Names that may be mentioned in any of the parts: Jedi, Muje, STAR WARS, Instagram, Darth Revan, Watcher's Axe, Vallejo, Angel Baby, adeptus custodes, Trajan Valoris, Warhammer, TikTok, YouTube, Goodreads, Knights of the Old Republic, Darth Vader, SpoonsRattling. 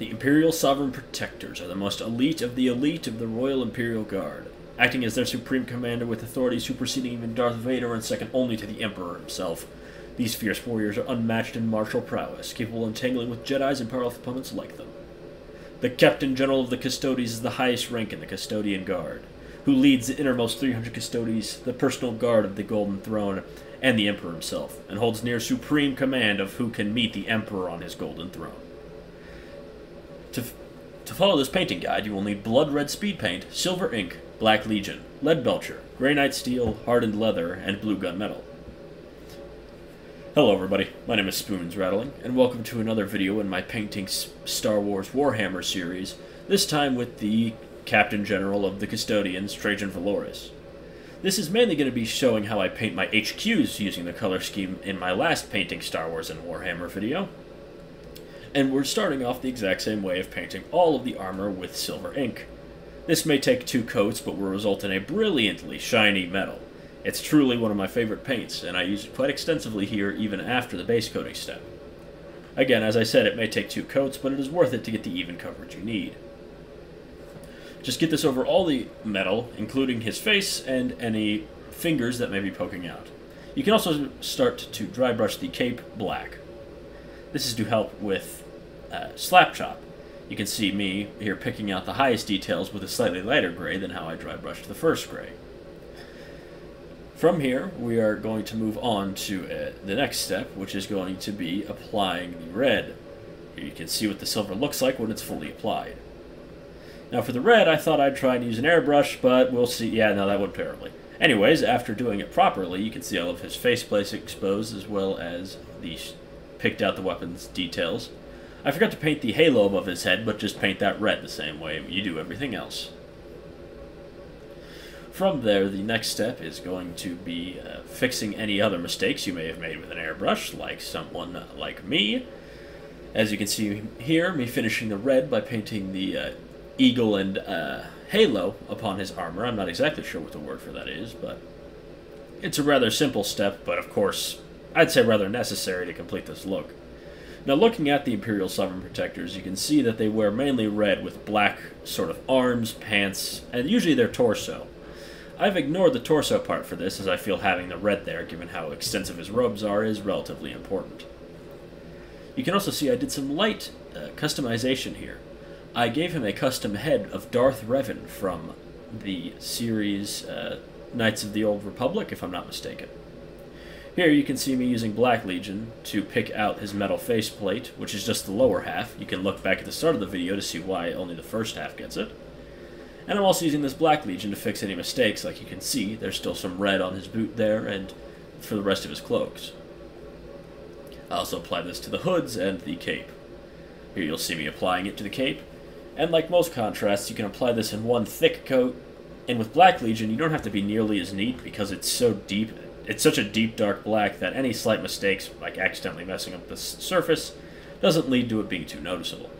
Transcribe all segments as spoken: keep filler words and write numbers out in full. The Imperial Sovereign Protectors are the most elite of the elite of the Royal Imperial Guard, acting as their supreme commander with authority superseding even Darth Vader and second only to the Emperor himself. These fierce warriors are unmatched in martial prowess, capable of entangling with Jedis and powerful opponents like them. The Captain General of the Custodes is the highest rank in the Custodian Guard, who leads the innermost three hundred Custodes, the personal guard of the Golden Throne, and the Emperor himself, and holds near supreme command of who can meet the Emperor on his Golden Throne. To, f to follow this painting guide, you will need blood red speed paint, silver ink, black legion, lead belcher, grey knight steel, hardened leather, and blue gunmetal. Hello everybody, my name is SpoonsRattling, and welcome to another video in my Painting Star Wars Warhammer series, this time with the Captain General of the Custodians, Trajan Valoris. This is mainly going to be showing how I paint my H Qs using the color scheme in my last Painting Star Wars and Warhammer video. And we're starting off the exact same way of painting all of the armor with silver ink. This may take two coats, but will result in a brilliantly shiny metal. It's truly one of my favorite paints, and I use it quite extensively here even after the base coating step. Again, as I said, it may take two coats, but it is worth it to get the even coverage you need. Just get this over all the metal, including his face and any fingers that may be poking out. You can also start to dry brush the cape black. This is to help with uh, slap chop. You can see me here picking out the highest details with a slightly lighter gray than how I dry brushed the first gray. From here, we are going to move on to uh, the next step, which is going to be applying the red. Here you can see what the silver looks like when it's fully applied. Now for the red, I thought I'd try and use an airbrush, but we'll see. Yeah, no, that went terribly. Anyways, after doing it properly, you can see all of his face plates exposed as well as the picked out the weapon's details. I forgot to paint the halo above his head, but just paint that red the same way you do everything else. From there, the next step is going to be uh, fixing any other mistakes you may have made with an airbrush, like someone like me. As you can see here, me finishing the red by painting the uh, eagle and uh, halo upon his armor. I'm not exactly sure what the word for that is, but it's a rather simple step, but of course, I'd say rather necessary to complete this look. Now looking at the Imperial Sovereign Protectors, you can see that they wear mainly red with black sort of arms, pants, and usually their torso. I've ignored the torso part for this, as I feel having the red there, given how extensive his robes are, is relatively important. You can also see I did some light uh, customization here. I gave him a custom head of Darth Revan from the series uh, Knights of the Old Republic, if I'm not mistaken. Here you can see me using Black Legion to pick out his metal faceplate, which is just the lower half. You can look back at the start of the video to see why only the first half gets it. And I'm also using this Black Legion to fix any mistakes. Like you can see, there's still some red on his boot there and for the rest of his cloaks. I also apply this to the hoods and the cape. Here you'll see me applying it to the cape. And like most contrasts, you can apply this in one thick coat. And with Black Legion, you don't have to be nearly as neat because it's so deep. It's such a deep, dark black that any slight mistakes, like accidentally messing up the surface, doesn't lead to it being too noticeable.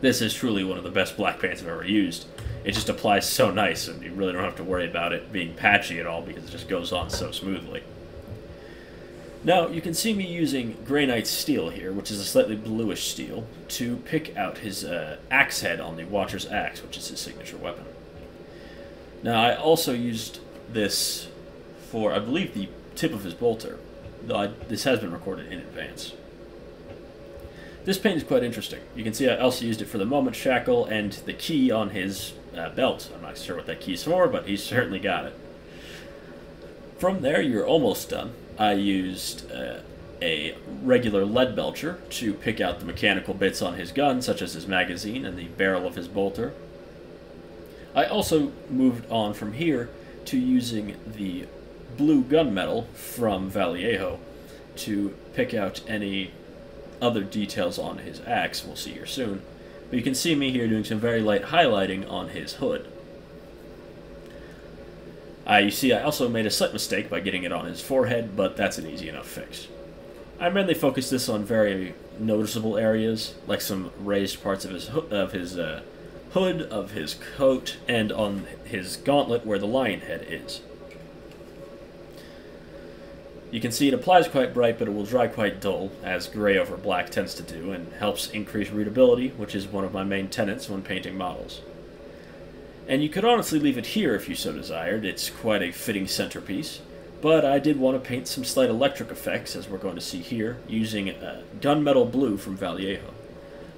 This is truly one of the best black paints I've ever used. It just applies so nice, and you really don't have to worry about it being patchy at all because it just goes on so smoothly. Now, you can see me using Grey Knight's Steel here, which is a slightly bluish steel, to pick out his uh, axe head on the Watcher's Axe, which is his signature weapon. Now, I also used this for, I believe, the tip of his bolter, though I, this has been recorded in advance. This paint is quite interesting. You can see I also used it for the moment shackle and the key on his uh, belt. I'm not sure what that key's for, but he's certainly got it. From there, you're almost done. I used uh, a regular lead belcher to pick out the mechanical bits on his gun, such as his magazine and the barrel of his bolter. I also moved on from here to using the blue gunmetal from Vallejo to pick out any other details on his axe. We'll see here soon. But you can see me here doing some very light highlighting on his hood. Uh, you see I also made a slight mistake by getting it on his forehead, but that's an easy enough fix. I mainly focused this on very noticeable areas, like some raised parts of his, ho of his uh, hood, of his coat, and on his gauntlet where the lion head is. You can see it applies quite bright, but it will dry quite dull, as gray over black tends to do, and helps increase readability, which is one of my main tenets when painting models. And you could honestly leave it here if you so desired, it's quite a fitting centerpiece, but I did want to paint some slight electric effects, as we're going to see here, using a gunmetal blue from Vallejo.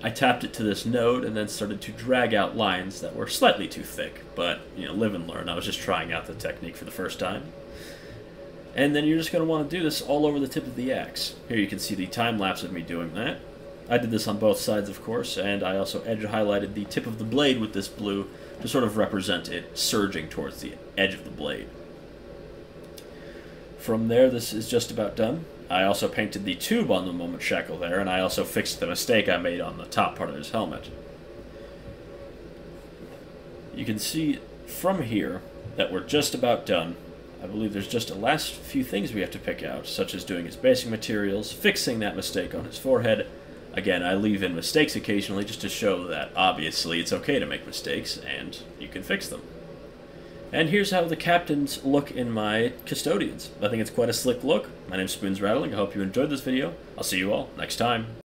I tapped it to this node and then started to drag out lines that were slightly too thick, but, you know, live and learn, I was just trying out the technique for the first time. And then you're just going to want to do this all over the tip of the axe. Here you can see the time-lapse of me doing that. I did this on both sides, of course, and I also edge highlighted the tip of the blade with this blue to sort of represent it surging towards the edge of the blade. From there, this is just about done. I also painted the tube on the moment shackle there, and I also fixed the mistake I made on the top part of his helmet. You can see from here that we're just about done. I believe there's just a last few things we have to pick out, such as doing his basing materials, fixing that mistake on his forehead. Again, I leave in mistakes occasionally just to show that, obviously, it's okay to make mistakes, and you can fix them. And here's how the captains look in my Custodians. I think it's quite a slick look. My name's SpoonsRattling. I hope you enjoyed this video. I'll see you all next time.